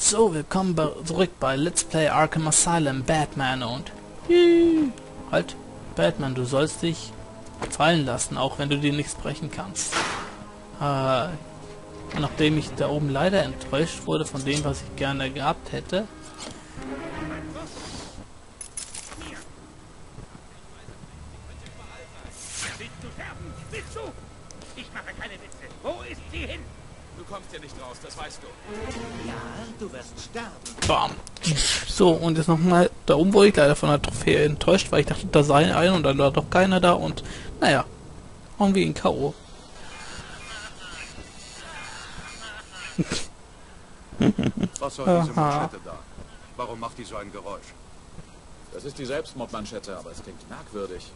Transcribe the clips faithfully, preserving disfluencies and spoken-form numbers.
So, willkommen bei, zurück bei Let's Play Arkham Asylum, Batman und... Yee. Halt, Batman, du sollst dich fallen lassen, auch wenn du dir nichts brechen kannst. Äh, nachdem ich da oben leider enttäuscht wurde von dem, was ich gerne gehabt hätte... Bam. So, und jetzt nochmal, da oben wurde ich leider von der Trophäe enttäuscht, weil ich dachte, da sei ein und dann war doch keiner da und naja, hauen wir ihn K O Was soll diese Manschette da? Warum macht die so ein Geräusch? Das ist die Selbstmordmanschette, aber es klingt merkwürdig.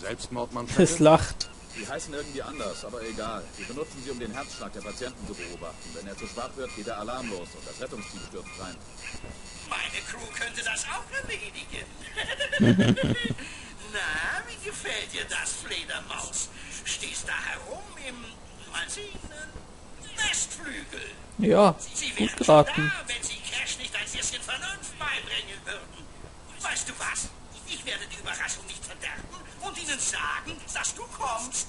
Selbstmordmanschette? Es lacht. Die heißen irgendwie anders, aber egal. Wir benutzen sie, um den Herzschlag der Patienten zu beobachten. Wenn er zu schwach wird, geht der Alarm los und das Rettungsteam stürzt rein. Meine Crew könnte das auch erledigen. Na, wie gefällt dir das, Fledermaus? Stehst da herum im, mal sehen, Nestflügel. Ja, sie wären schon da, wenn sie Crash nicht ein bisschen Vernunft beibringen würden. Weißt du was? Ich werde die Überraschung nicht verderben und ihnen sagen, dass du kommst.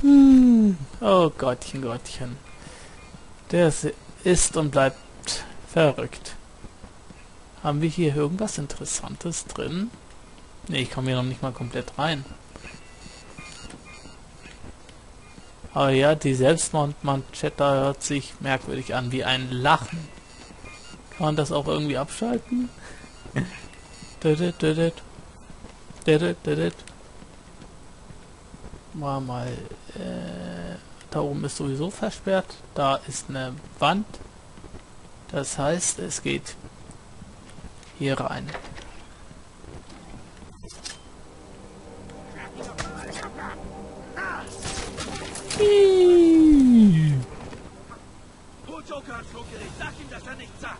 hm. Oh Gottchen, Gottchen. Der ist und bleibt verrückt. Haben wir hier irgendwas Interessantes drin? Ne, ich komme hier noch nicht mal komplett rein. Aber ja, die Selbstmordmanschette hört sich merkwürdig an, wie ein Lachen. Kann man das auch irgendwie abschalten? Dödet, dödet. Dödet, dödet. Mal, mal. Äh, da oben ist sowieso versperrt. Da ist eine Wand. Das heißt, es geht hier rein. Oh, Joker hat Schluckgericht. Sag ihm, dass er nichts sagt.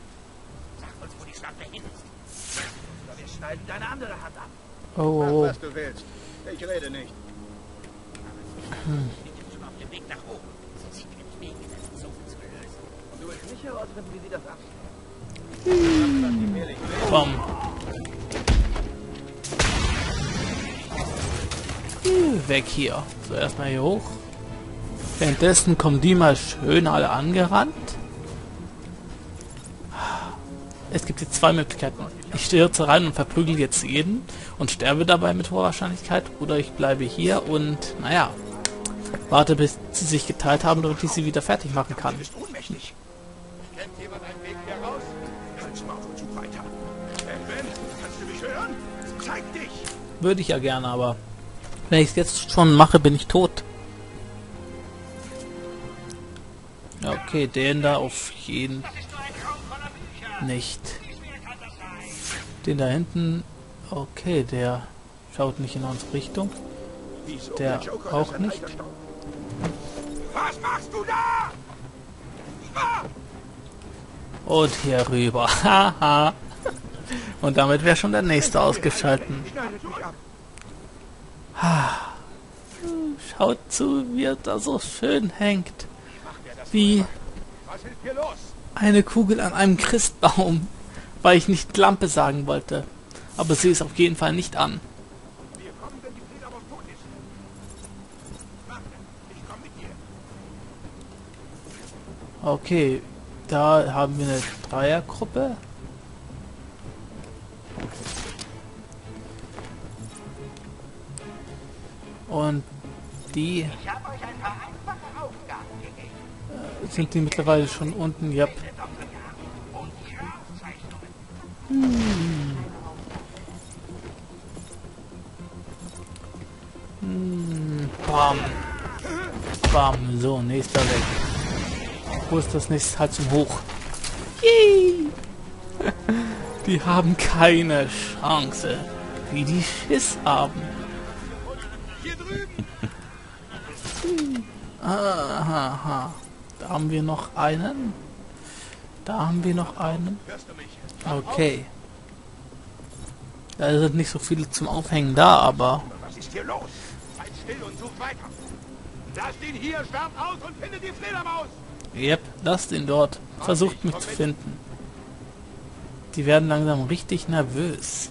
Sag uns, wo die Schnappe hin ist. Oder wir schneiden deine andere Hand ab. Oh, oh, oh. Mach, was du willst. Ich rede nicht. Hm. Ich bin schon auf dem Weg nach oben. Sie sind im Weg, das ist so viel zu lösen. Und du willst nicht herausfinden, wie sie das abschneiden. Bam. Hm, weg hier. So, erstmal hier hoch. Währenddessen kommen die mal schön alle angerannt. Es gibt jetzt zwei Möglichkeiten. Ich stürze rein und verprügel jetzt jeden und sterbe dabei mit hoher Wahrscheinlichkeit. Oder ich bleibe hier und, naja, warte, bis sie sich geteilt haben, damit ich sie wieder fertig machen kann. Würde ich ja gerne, aber wenn ich es jetzt schon mache, bin ich tot. Okay, den da auf jeden Fall. Nicht. Den da hinten. Okay, der schaut nicht in unsere Richtung. Der auch nicht. Was machst du da? Und hier rüber. Haha. Und damit wäre schon der nächste ausgeschalten. Schaut zu, wie er da so schön hängt. Wie eine Kugel an einem Christbaum, weil ich nicht Lampe sagen wollte. Aber sie ist auf jeden Fall nicht an. Okay, da haben wir eine Dreiergruppe. Und die... Ich habe euch ein paar einfache Aufgaben gegeben. Sind die mittlerweile schon unten? Ja. Hm. Hm. Bam. Bam. So, nächster weg. Wo ist das nächste? Halt zum Hoch. Yay. Die haben keine Chance. Wie die Schiss haben. Hier drüben. Hm. Aha, aha. Da haben wir noch einen. Da haben wir noch einen. Okay. Da sind nicht so viele zum Aufhängen da, aber... Was ist hier los? Seid still und sucht weiter. Lasst ihn hier, schwärmt aus und findet die Fledermaus! Yep, lasst ihn dort. Versucht mich zu finden. Die werden langsam richtig nervös.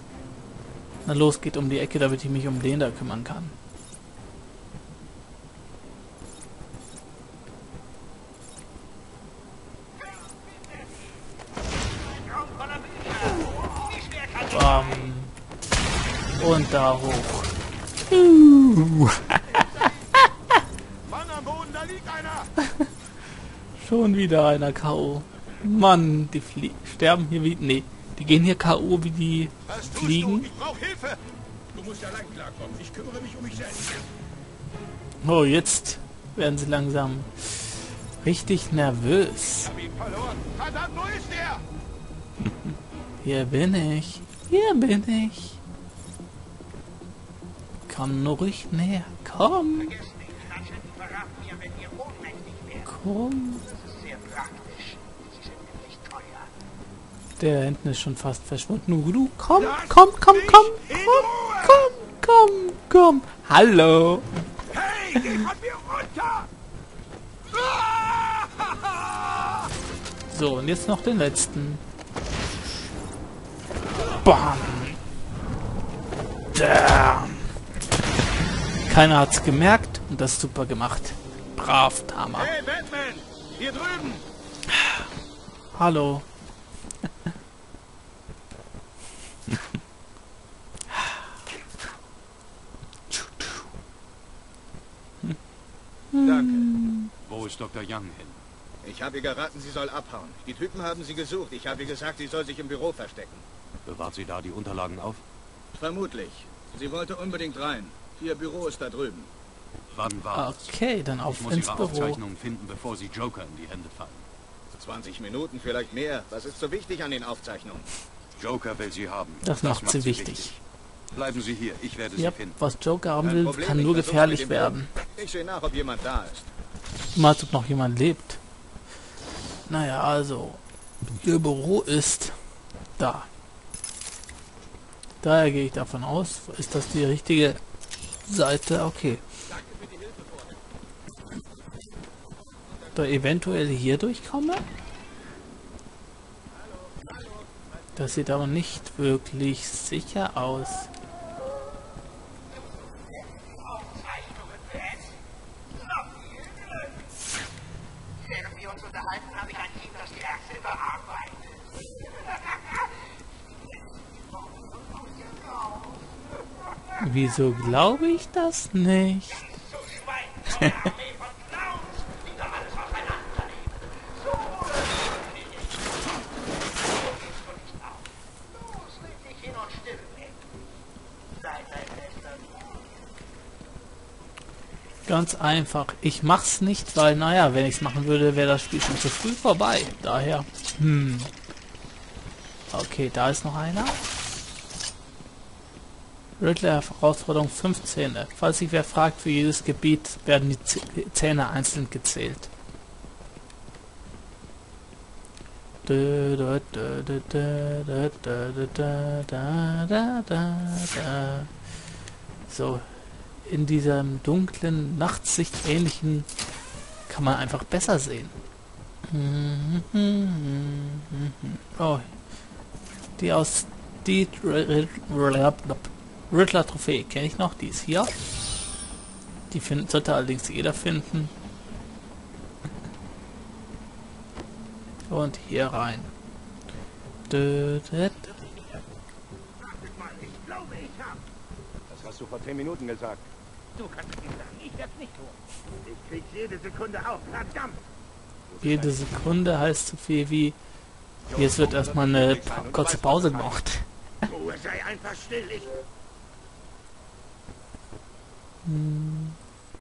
Na los, geht um die Ecke, damit ich mich um den da kümmern kann. Bam. Und da hoch. Mann am Boden, da liegt einer! Schon wieder einer K O. Mann, die Flie sterben hier wie... Nee, die gehen hier K O wie die Was Fliegen. Du? Ich brauch Hilfe. Du musst allein klarkommen. Ich kümmere mich um mich selbst. Oh, jetzt werden sie langsam richtig nervös. Ich hab ihn verloren. Verdammt, wo ist der? Hier bin ich. Hier bin ich. Komm nur ruhig näher. Komm. Komm. Der hinten ist schon fast verschwunden. Du, komm, komm, komm, komm, komm, komm, komm, komm. Hallo. Hey, geh von mir runter! So, und jetzt noch den letzten. Bam. Damn. Keiner hat's gemerkt und das super gemacht. Brav, Tama. Hey, Batman! Hier drüben! Hallo. Danke. Wo ist Doktor Young hin? Ich habe ihr geraten, sie soll abhauen. Die Typen haben sie gesucht. Ich habe ihr gesagt, sie soll sich im Büro verstecken. Bewahrt sie da die Unterlagen auf? Vermutlich. Sie wollte unbedingt rein. Ihr Büro ist da drüben. Wann war's? Okay, dann auf ins Büro. Ich muss ihre Aufzeichnungen finden, bevor sie Joker in die Hände fallen. zwanzig Minuten, vielleicht mehr. Was ist so wichtig an den Aufzeichnungen? Joker will sie haben. Das, das macht sie wichtig. wichtig. Bleiben Sie hier, ich werde ja, sie finden. Was Joker haben will, Problem, kann nur gefährlich werden. Ich sehe nach, ob jemand da ist. Mal, ob noch jemand lebt. Naja, also. Ihr Büro ist da. Daher gehe ich davon aus, ist das die richtige Seite? Okay. Da eventuell hier durchkomme? Das sieht aber nicht wirklich sicher aus. Während wir uns unterhalten, habe ich ein Team, das die Achse bearbeitet. Wieso glaube ich das nicht? Ganz einfach. Ich mach's nicht, weil, naja, wenn ich's machen würde, wäre das Spiel schon zu früh vorbei. Daher, hm. Okay, da ist noch einer. Riddler Herausforderung fünfzehn. Falls sich wer fragt, für jedes Gebiet werden die Zähne einzeln gezählt. So. In diesem dunklen, nachtsichtähnlichen kann man einfach besser sehen. Oh. Die aus die Riddler Trophäe kenne ich noch, die ist hier. Die find, sollte allerdings jeder finden. Und hier rein. Das hast du vor zehn Minuten gesagt. Du kannst es nicht sagen, ich werde es nicht tun. Ich krieg jede Sekunde auf, verdammt! Jede Sekunde heißt so viel wie... Jetzt wird erstmal eine kurze Pause gemacht. Ruhe, sei einfach still, ich... Hm.